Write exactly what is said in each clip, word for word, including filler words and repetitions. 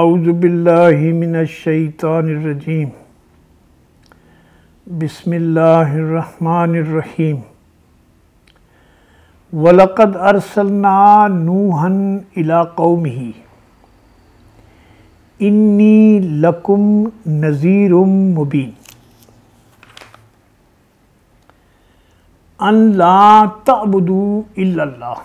औज़ु बिल्लाहि मिनश शैतानिर रजीम। बिस्मिल्लाहिर रहमानिर रहीम। वलक़द अरसलना नूहन इला कौमिही इन्नी लकुम नज़ीरुम मुबीन अन ला तअबुदू इल्लल्लाह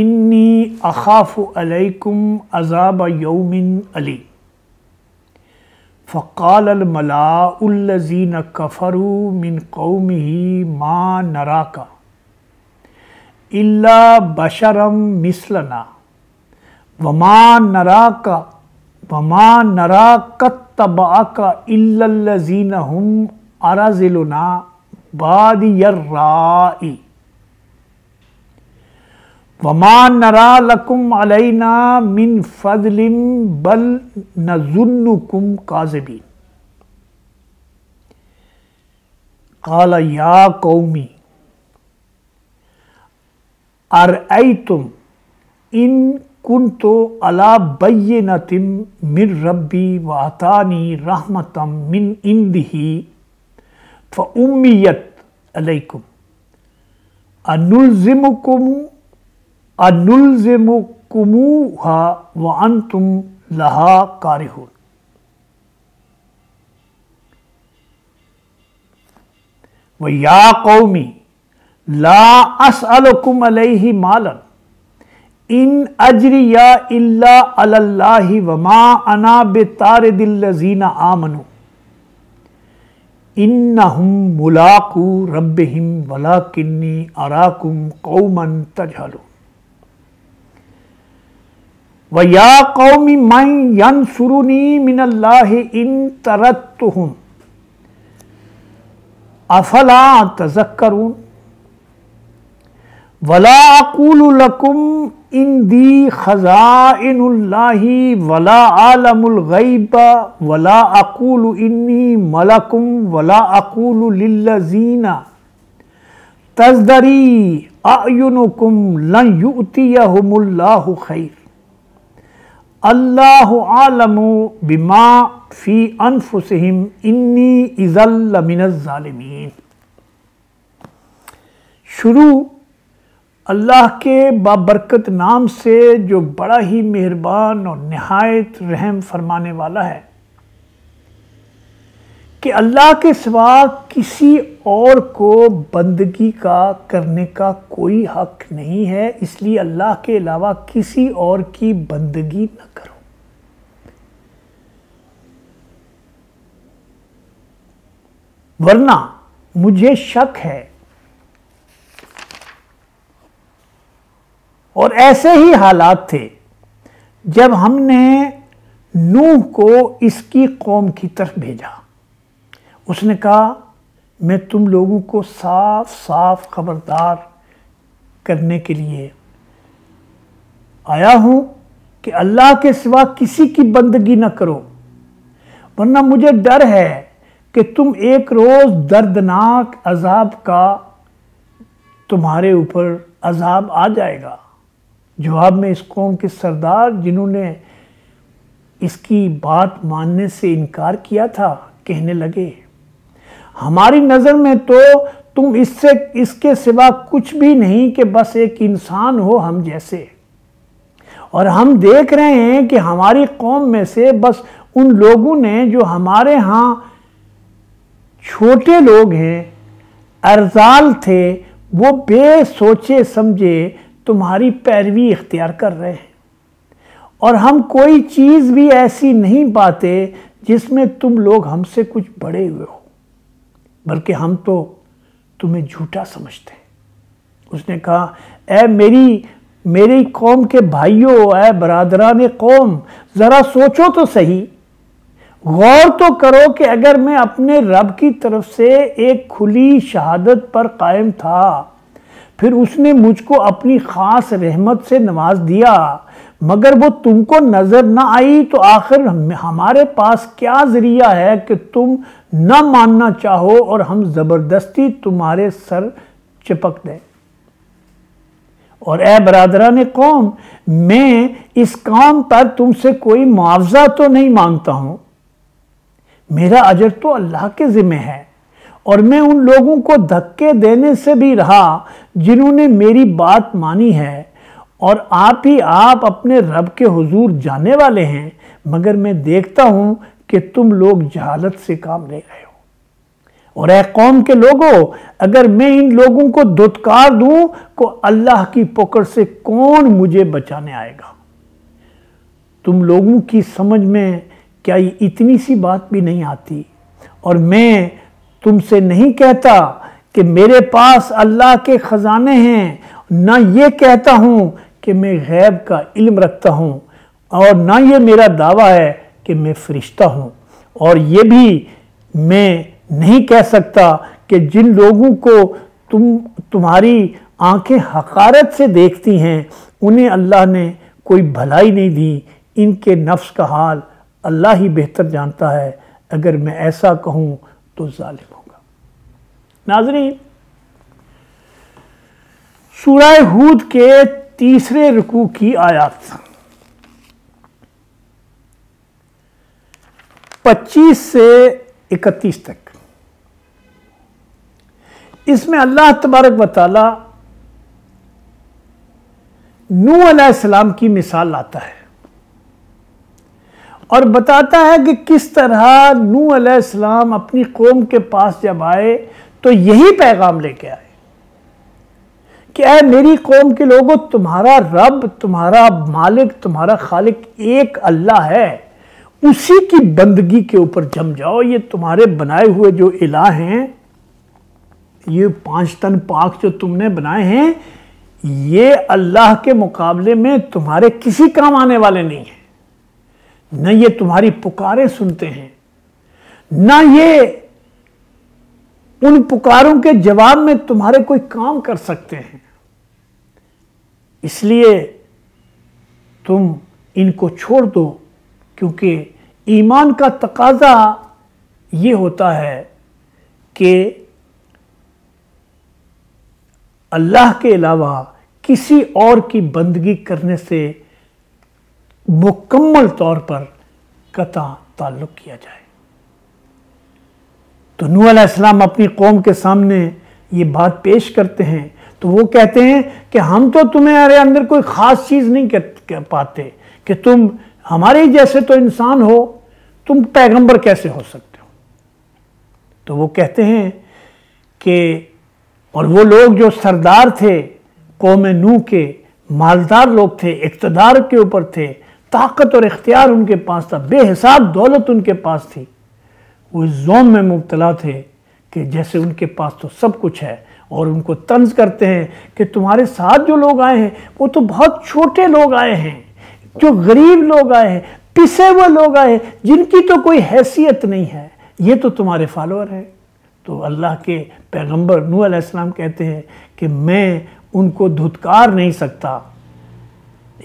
इन्नी अखाफ़ु अलैकुम अज़ाब यौमिन अली। फ़क़ाल अलमलाउल्लज़ीन कफ़रू मिन कौमिही मा नराका इल्ला बशरम मिसलना वमा नराका वमा नराका तबाका इल्लल्लज़ीन हुम अराज़िलुना बादियर्राई। वमा नरा लकुम अलैना मिन फ़ज़लिम बल नज़ुन्नुकुम काज़िबीन। क़ाल या कौमी अरअयतुम इन कुन्तु अला बय्यिनतिम मिन रब्बी व अतानी रहमतम मिन इंदिही फ़उम्मियत अलैकुम अनुल्ज़िमुकुम अनुल्ज़िमुकुमूहा व अंतुम लहा कारिहून। व या कौमी ला अस्अलुकुम अलैहि मालन इन अज्रिया इल्ला अलल्लाहि व मा अना बितारिदिल्लज़ीना आमनु इन्नहुम मुलाकू रब्बिहिम वलाकिन्नी अराकुम कौमन तजहलून। व या कौमी मन यंसुरुनी मिनल्लाहि इन तरत्तुहुम अफला तज़क्करून। वला अक़ूलु लकुम इंदी ख़ज़ाइनुल्लाहि वला आलमुल ग़ैब वला अक़ूलु इन्नी मलकुम वला अक़ूलु लिल्लज़ीना तज़दरी अयुनुकुम लन युअतियहुमुल्लाहु ख़ैर अल्लाहु आलमु बिमा फ़ी अनफुसिहिम इन्नी इज़ल लमिनज़्ज़ालिमीन। शुरू अल्लाह के बाबरकत नाम से जो बड़ा ही मेहरबान और नहायत रहम फरमाने वाला है, कि अल्लाह के सिवा किसी और को बंदगी का करने का कोई हक नहीं है, इसलिए अल्लाह के अलावा किसी और की बंदगी न करो। वरना मुझे शक है, और ऐसे ही हालात थे जब हमने नूह को इसकी कौम की तरफ भेजा। उसने कहा मैं तुम लोगों को साफ साफ खबरदार करने के लिए आया हूँ कि अल्लाह के सिवा किसी की बंदगी न करो, वरना मुझे डर है कि तुम एक रोज़ दर्दनाक अज़ाब का तुम्हारे ऊपर अज़ाब आ जाएगा। जवाब में इस कौम के सरदार, जिन्होंने इसकी बात मानने से इनकार किया था, कहने लगे हमारी नज़र में तो तुम इससे इसके सिवा कुछ भी नहीं कि बस एक इंसान हो हम जैसे, और हम देख रहे हैं कि हमारी कौम में से बस उन लोगों ने जो हमारे यहाँ छोटे लोग हैं, अर्जाल थे, वो बे सोचे समझे तुम्हारी पैरवी इख्तियार कर रहे हैं, और हम कोई चीज़ भी ऐसी नहीं पाते जिसमें तुम लोग हमसे कुछ बड़े हुए हो, बल्कि हम तो तुम्हें झूठा समझते हैं। उसने कहा ऐ मेरी मेरी कौम के भाइयों, ऐ बरादरान कौम, ज़रा सोचो तो सही, गौर तो करो कि अगर मैं अपने रब की तरफ से एक खुली शहादत पर कायम था, फिर उसने मुझको अपनी ख़ास रहमत से नवाज दिया, मगर वो तुमको नज़र ना आई, तो आखिर हम, हमारे पास क्या ज़रिया है कि तुम ना मानना चाहो और हम ज़बरदस्ती तुम्हारे सर चिपक दें। और ए बरादरान कौम, मैं इस काम पर तुमसे कोई मुआवजा तो नहीं मांगता हूँ, मेरा अजर तो अल्लाह के ज़िम्मे है, और मैं उन लोगों को धक्के देने से भी रहा जिन्होंने मेरी बात मानी है, और आप ही आप अपने रब के हुजूर जाने वाले हैं, मगर मैं देखता हूँ कि तुम लोग जहालत से काम ले रहे हो। और ऐ कौम के लोगों, अगर मैं इन लोगों को दुत्कार दूं को अल्लाह की पकड़ से कौन मुझे बचाने आएगा। तुम लोगों की समझ में क्या ये इतनी सी बात भी नहीं आती? और मैं तुमसे नहीं कहता कि मेरे पास अल्लाह के ख़जाने हैं, ना ये कहता हूँ कि मैं गैब का इल्म रखता हूँ, और ना ये मेरा दावा है कि मैं फ़रिश्ता हूँ, और ये भी मैं नहीं कह सकता कि जिन लोगों को तुम तुम्हारी आंखें हकारत से देखती हैं उन्हें अल्लाह ने कोई भलाई नहीं दी, इनके नफ्स का हाल अल्लाह ही बेहतर जानता है, अगर मैं ऐसा कहूँ तो जालिम होगा। नाज़रीन, सूरह हूद के तीसरे रुकू की आयत पच्चीस से इकतीस तक, इसमें अल्लाह तबारक व तआला नूह अलैहिस्सलाम की मिसाल लाता है और बताता है कि किस तरह नूह अलैहिस्सलाम अपनी कौम के पास जब आए तो यही पैगाम लेके आए कि ऐ मेरी कौम के लोगों, तुम्हारा रब, तुम्हारा मालिक, तुम्हारा खालिक एक अल्लाह है, उसी की बंदगी के ऊपर जम जाओ। ये तुम्हारे बनाए हुए जो इलाह हैं, ये पांच तन पाक जो तुमने बनाए हैं, ये अल्लाह के मुकाबले में तुम्हारे किसी काम आने वाले नहीं हैं। न ये तुम्हारी पुकारें सुनते हैं, न ये उन पुकारों के जवाब में तुम्हारे कोई काम कर सकते हैं, इसलिए तुम इनको छोड़ दो। क्योंकि ईमान का तकाजा ये होता है कि अल्लाह के अलावा किसी और की बंदगी करने से मुकम्मल तौर पर कता ताल्लुक़ किया जाए। तो नूह अलैहिस्सलाम अपनी कौम के सामने ये बात पेश करते हैं तो वो कहते हैं कि हम तो तुम्हारे अंदर कोई ख़ास चीज़ नहीं कर पाते कि तुम हमारे जैसे तो इंसान हो, तुम पैगंबर कैसे हो सकते हो। तो वो कहते हैं कि, और वो लोग जो सरदार थे कौम नूह के, मालदार लोग थे, इक़्तिदार के ऊपर थे, ताकत और इख्तियार उनके पास था, बेहिसाब दौलत उनके पास थी, वो इस जोम में मुब्तला थे कि जैसे उनके पास तो सब कुछ है, और उनको तंज करते हैं कि तुम्हारे साथ जो लोग आए हैं वो तो बहुत छोटे लोग आए हैं, जो गरीब लोग आए हैं, पिसे हुए लोग आए हैं, जिनकी तो कोई हैसियत नहीं है, ये तो तुम्हारे फॉलोअर हैं। तो अल्लाह के पैगंबर नूह अलैहिस्सलाम कहते हैं कि मैं उनको धुतकार नहीं सकता।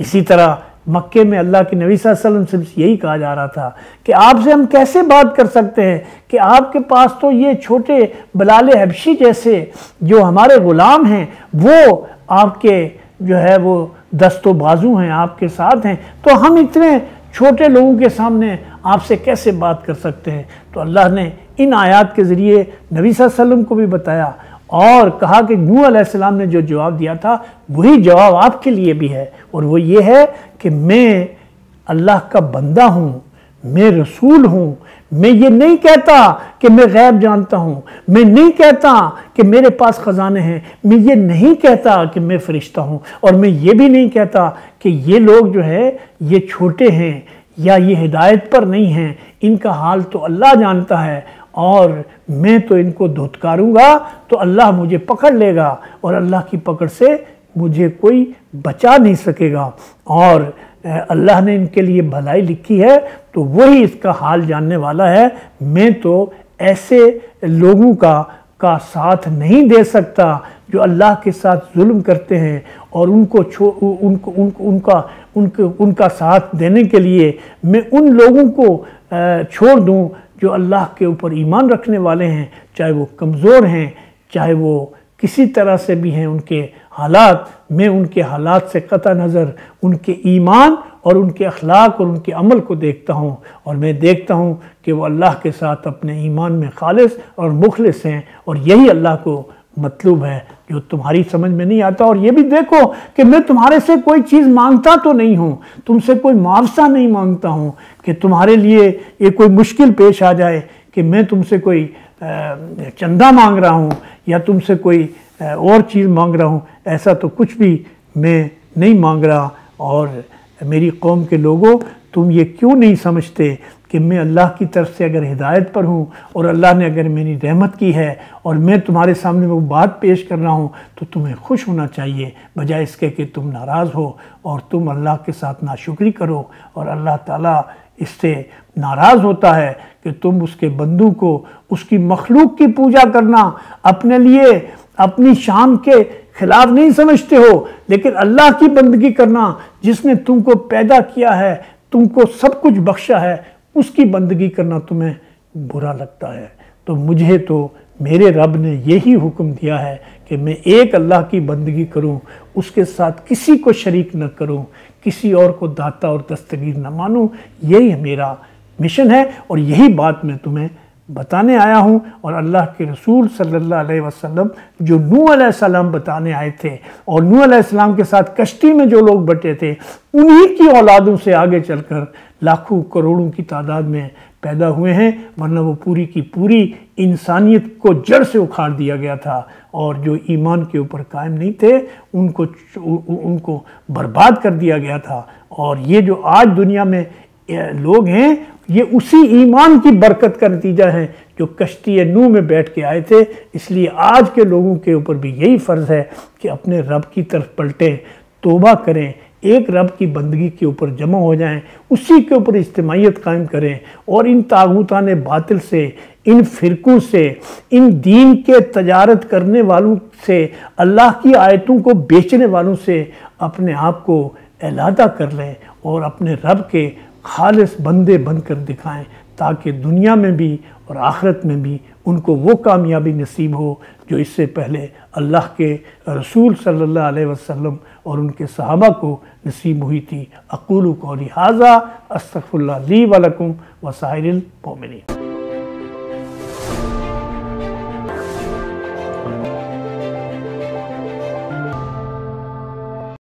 इसी तरह मक्के में अल्लाह के नबी सल्लल्लाहु अलैहि वसल्लम से यही कहा जा रहा था कि आपसे हम कैसे बात कर सकते हैं कि आपके पास तो ये छोटे बिलाल हबशी जैसे जो हमारे ग़ुलाम हैं वो आपके जो है वो दस्तो बाजू हैं, आपके साथ हैं, तो हम इतने छोटे लोगों के सामने आपसे कैसे बात कर सकते हैं। तो अल्लाह ने इन आयात के ज़रिए नबी सल्लल्लाहु अलैहि वसल्लम को भी बताया और कहा कि नूह अलैहिस्सलाम ने जो जवाब दिया था वही जवाब आपके लिए भी है, और वो ये है कि मैं अल्लाह का बंदा हूँ, मैं रसूल हूँ, मैं ये नहीं कहता कि मैं गैब जानता हूँ, मैं नहीं कहता कि मेरे पास ख़जाने हैं, मैं ये नहीं कहता कि मैं फ़रिश्ता हूँ, और मैं ये भी नहीं कहता कि ये लोग जो है ये छोटे हैं या ये हिदायत पर नहीं हैं, इनका हाल तो अल्लाह जानता है, और मैं तो इनको धुतकारूंगा तो अल्लाह मुझे पकड़ लेगा, और अल्लाह की पकड़ से मुझे कोई बचा नहीं सकेगा, और अल्लाह ने इनके लिए भलाई लिखी है तो वही इसका हाल जानने वाला है। मैं तो ऐसे लोगों का का साथ नहीं दे सकता जो अल्लाह के साथ जुल्म करते हैं, और उनको छो उनको उनको उनका उनके उनका साथ देने के लिए मैं उन लोगों को छोड़ दूँ जो अल्लाह के ऊपर ईमान रखने वाले हैं, चाहे वो कमज़ोर हैं, चाहे वो किसी तरह से भी हैं उनके हालात, मैं उनके हालात से कतई नज़र उनके ईमान और उनके अखलाक और उनके अमल को देखता हूँ, और मैं देखता हूँ कि वो अल्लाह के साथ अपने ईमान में खालिस और मुखलिस हैं, और यही अल्लाह को मतलूब है जो तुम्हारी समझ में नहीं आता। और ये भी देखो कि मैं तुम्हारे से कोई चीज़ मांगता तो नहीं हूँ, तुमसे कोई मुआवजा नहीं मांगता हूँ कि तुम्हारे लिए ये कोई मुश्किल पेश आ जाए कि मैं तुमसे कोई चंदा मांग रहा हूँ या तुमसे कोई और चीज़ मांग रहा हूँ, ऐसा तो कुछ भी मैं नहीं मांग रहा। और मेरी कौम के लोगों, तुम ये क्यों नहीं समझते कि मैं अल्लाह की तरफ से अगर हिदायत पर हूँ और अल्लाह ने अगर मेरी रहमत की है और मैं तुम्हारे सामने वो बात पेश कर रहा हूँ तो तुम्हें खुश होना चाहिए, बजाय इसके कि तुम नाराज़ हो और तुम अल्लाह के साथ नाशुक्री करो। और अल्लाह ताला इससे नाराज़ होता है कि तुम उसके बंदों को उसकी मखलूक की पूजा करना अपने लिए अपनी शान के खिलाफ नहीं समझते हो, लेकिन अल्लाह की बंदगी करना जिसने तुमको पैदा किया है, तुमको सब कुछ बख्शा है, उसकी बंदगी करना तुम्हें बुरा लगता है। तो मुझे तो मेरे रब ने यही हुक्म दिया है कि मैं एक अल्लाह की बंदगी करूं, उसके साथ किसी को शरीक न करूं, किसी और को दाता और दस्तगीर न मानूं। यही मेरा मिशन है और यही बात मैं तुम्हें बताने आया हूँ। और अल्लाह के रसूल सल्लल्लाहु अलैहि वसल्लम जो नूह अलैहिस्सलाम बताने आए थे और नूह अलैहिस्सलाम के साथ कश्ती में जो लोग बटे थे, उन्हीं की औलादों से आगे चलकर लाखों करोड़ों की तादाद में पैदा हुए हैं, वरना वो पूरी की पूरी इंसानियत को जड़ से उखाड़ दिया गया था। और जो ईमान के ऊपर कायम नहीं थे उनको उनको बर्बाद कर दिया गया था। और ये जो आज दुनिया में लोग हैं, ये उसी ईमान की बरकत का नतीजा है जो कश्ती नूह में बैठ के आए थे। इसलिए आज के लोगों के ऊपर भी यही फ़र्ज़ है कि अपने रब की तरफ पलटें, तौबा करें, एक रब की बंदगी के ऊपर जमा हो जाएं, उसी के ऊपर इज्तिमाइयत कायम करें और इन तागूतान बातिल से, इन फ़िरक़ों से, इन दीन के तजारत करने वालों से, अल्लाह की आयतों को बेचने वालों से अपने आप को अलहदा कर लें और अपने रब के खालिस बंदे बनकर दिखाएं, ताकि दुनिया में भी और आखिरत में भी उनको वो कामयाबी नसीब हो जो इससे पहले अल्लाह के रसूल सल्लल्लाहु अलैहि वसल्लम और उनके सहाबा को नसीब हुई थी। अक़ूलु क़ौली हाज़ा, अस्तग़फ़िरुल्लाह ली व लकुम व साइरिल मोमिनीन।